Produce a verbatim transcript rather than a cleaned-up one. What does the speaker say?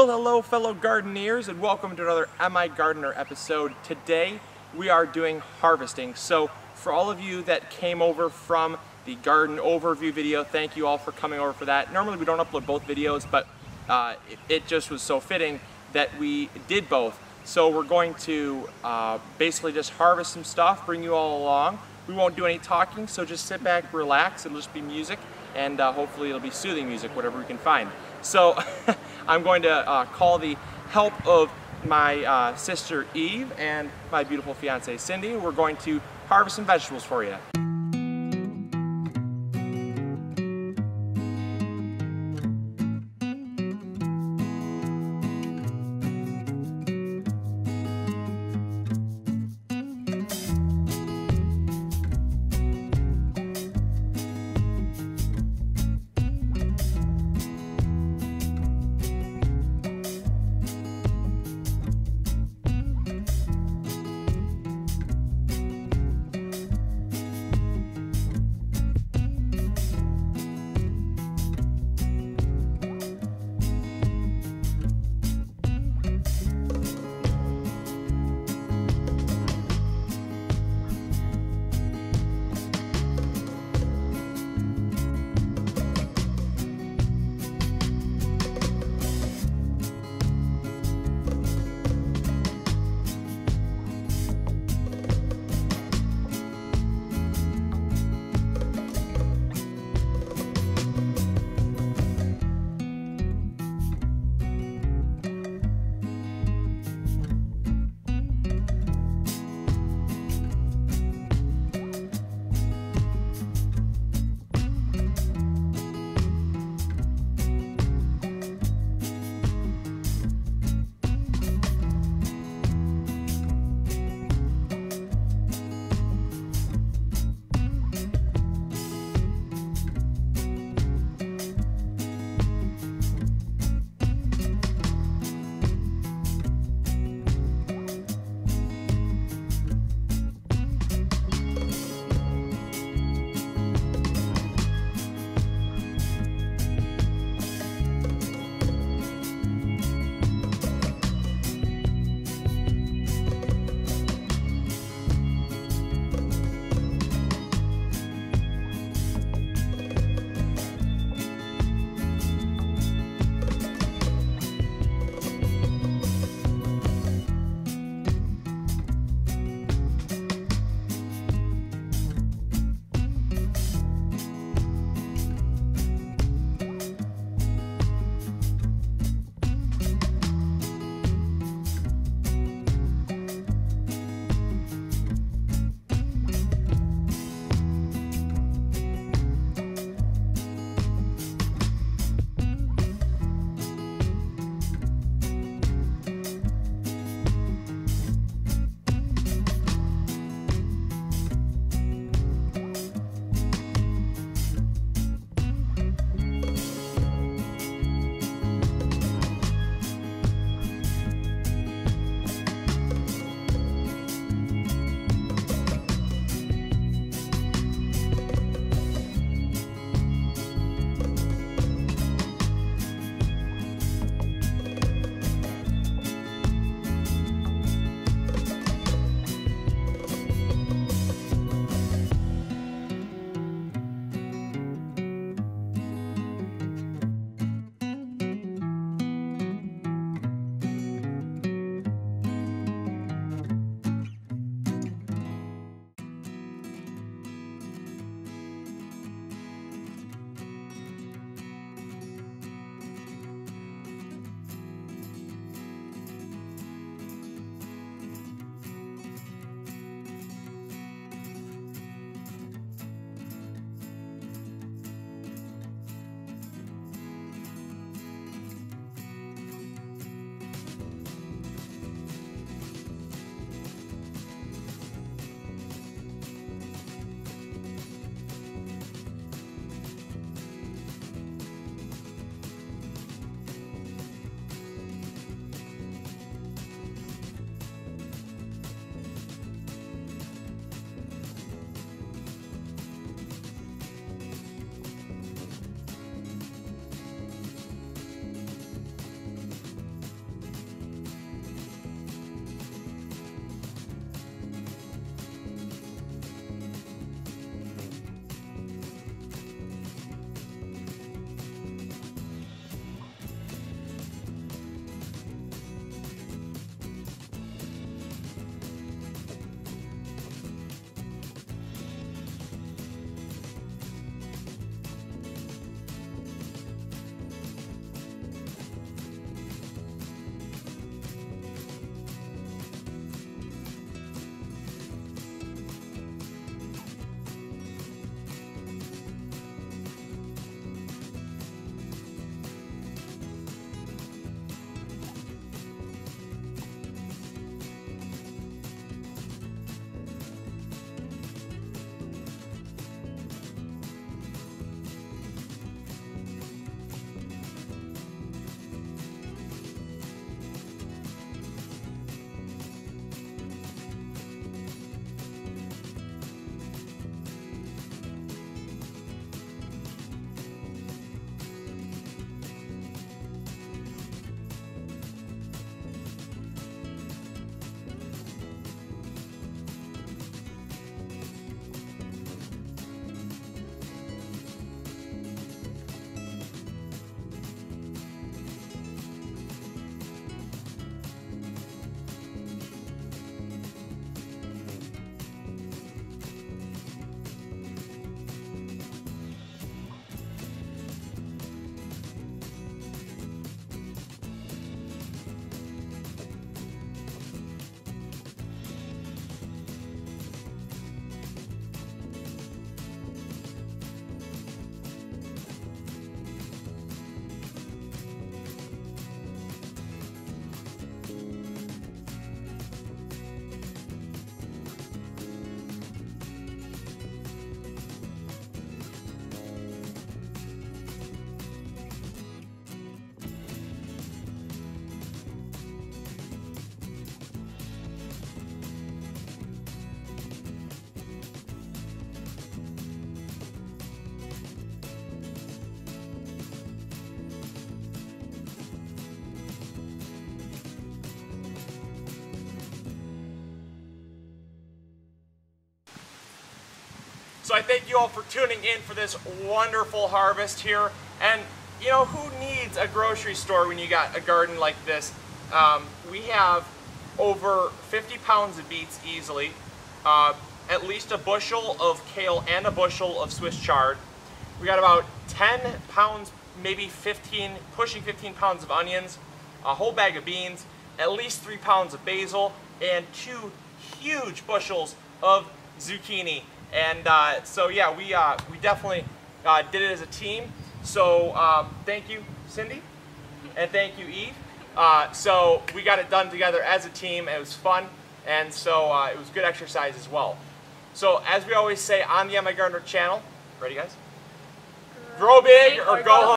Well, hello fellow gardeners, and welcome to another M I Gardener episode. Today we are doing harvesting. So for all of you that came over from the garden overview video, thank you all for coming over for that. Normally we don't upload both videos, but uh, it, it just was so fitting that we did both. So we're going to uh, basically just harvest some stuff, bring you all along. We won't do any talking, so just sit back, relax, it'll just be music, and uh, hopefully it'll be soothing music, whatever we can find. So I'm going to uh, call the help of my uh, sister Eve and my beautiful fiance Cindy. We're going to harvest some vegetables for you. So I thank you all for tuning in for this wonderful harvest here. And you know, who needs a grocery store when you got a garden like this? Um, we have over fifty pounds of beets easily, uh, at least a bushel of kale and a bushel of Swiss chard. We got about ten pounds, maybe fifteen, pushing fifteen pounds of onions, a whole bag of beans, at least three pounds of basil, and two huge bushels of zucchini. And uh, so yeah, we, uh, we definitely uh, did it as a team. So um, thank you, Cindy, and thank you, Eve. Uh, so we got it done together as a team. It was fun, and so uh, it was good exercise as well. So as we always say on the MIGardener channel, ready guys? Grow big or go home.